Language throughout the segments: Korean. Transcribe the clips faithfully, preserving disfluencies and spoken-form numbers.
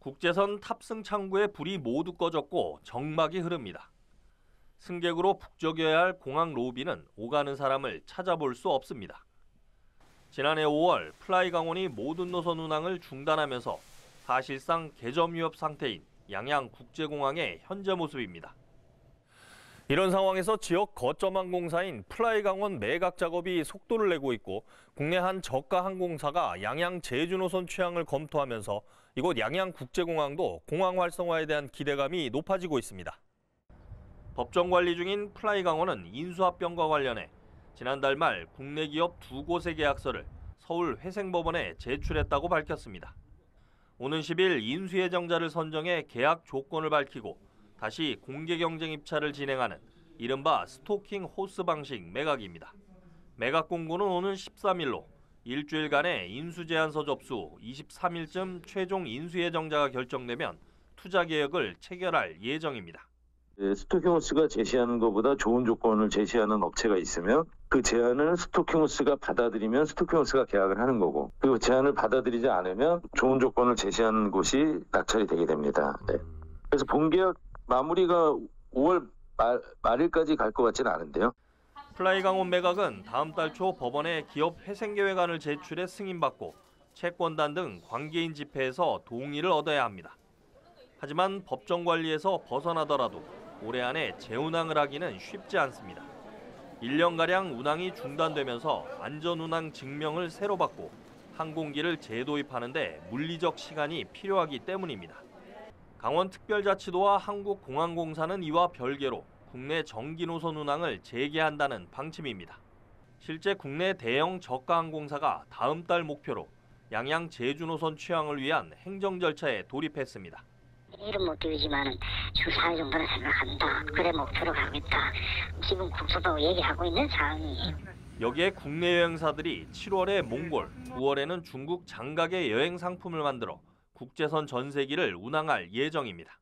국제선 탑승 창구에 불이 모두 꺼졌고 정막이 흐릅니다. 승객으로 북적여야 할 공항 로비는 오가는 사람을 찾아볼 수 없습니다. 지난해 오월 플라이강원이 모든 노선 운항을 중단하면서 사실상 개점 위협 상태인 양양국제공항의 현재 모습입니다. 이런 상황에서 지역 거점 항공사인 플라이강원 매각 작업이 속도를 내고 있고 국내 한 저가 항공사가 양양 제주 노선 취항을 검토하면서 이곳 양양국제공항도 공항 활성화에 대한 기대감이 높아지고 있습니다. 법정 관리 중인 플라이강원은 인수합병과 관련해 지난달 말 국내 기업 두 곳의 계약서를 서울 회생법원에 제출했다고 밝혔습니다. 오는 십 일 인수예정자를 선정해 계약 조건을 밝히고 다시 공개 경쟁 입찰을 진행하는 이른바 스토킹 호스 방식 매각입니다. 매각 공고는 오는 십삼 일로 일주일간의 인수 제안서 접수, 이십삼 일쯤 최종 인수예정자가 결정되면 투자 계획을 체결할 예정입니다. 스토킹 호스가 제시하는 것보다 좋은 조건을 제시하는 업체가 있으면 그 제안을 스토킹 호스가 받아들이면 스토킹 호스가 계약을 하는 거고, 그 제안을 받아들이지 않으면 좋은 조건을 제시하는 곳이 낙찰이 되게 됩니다. 네. 그래서 본계약 마무리가 오월 말, 말일까지 갈 것 같지는 않은데요. 플라이강원 매각은 다음 달 초 법원에 기업 회생계획안을 제출해 승인받고 채권단 등 관계인 집회에서 동의를 얻어야 합니다. 하지만 법정 관리에서 벗어나더라도 올해 안에 재운항을 하기는 쉽지 않습니다. 일 년가량 운항이 중단되면서 안전운항 증명을 새로 받고 항공기를 재도입하는 데 물리적 시간이 필요하기 때문입니다. 강원특별자치도와 한국공항공사는 이와 별개로 국내 정기노선 운항을 재개한다는 방침입니다. 실제 국내 대형 저가항공사가 다음 달 목표로 양양 제주노선 취항을 위한 행정 절차에 돌입했습니다. 일은 못 드리지만 주 사 회 정도는 생각한다. 그래 목표로 가겠다. 지금 국토부하고 얘기하고 있는 상황이에요. 여기에 국내 여행사들이 칠월에 몽골, 구월에는 중국 장각의 여행 상품을 만들어 국제선 전세기를 운항할 예정입니다.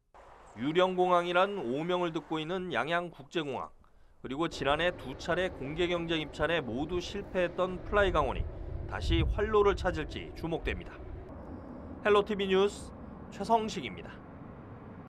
유령공항이란 오명을 듣고 있는 양양국제공항, 그리고 지난해 두 차례 공개 경쟁 입찰에 모두 실패했던 플라이강원이 다시 활로를 찾을지 주목됩니다. 헬로티비 뉴스 최성식입니다.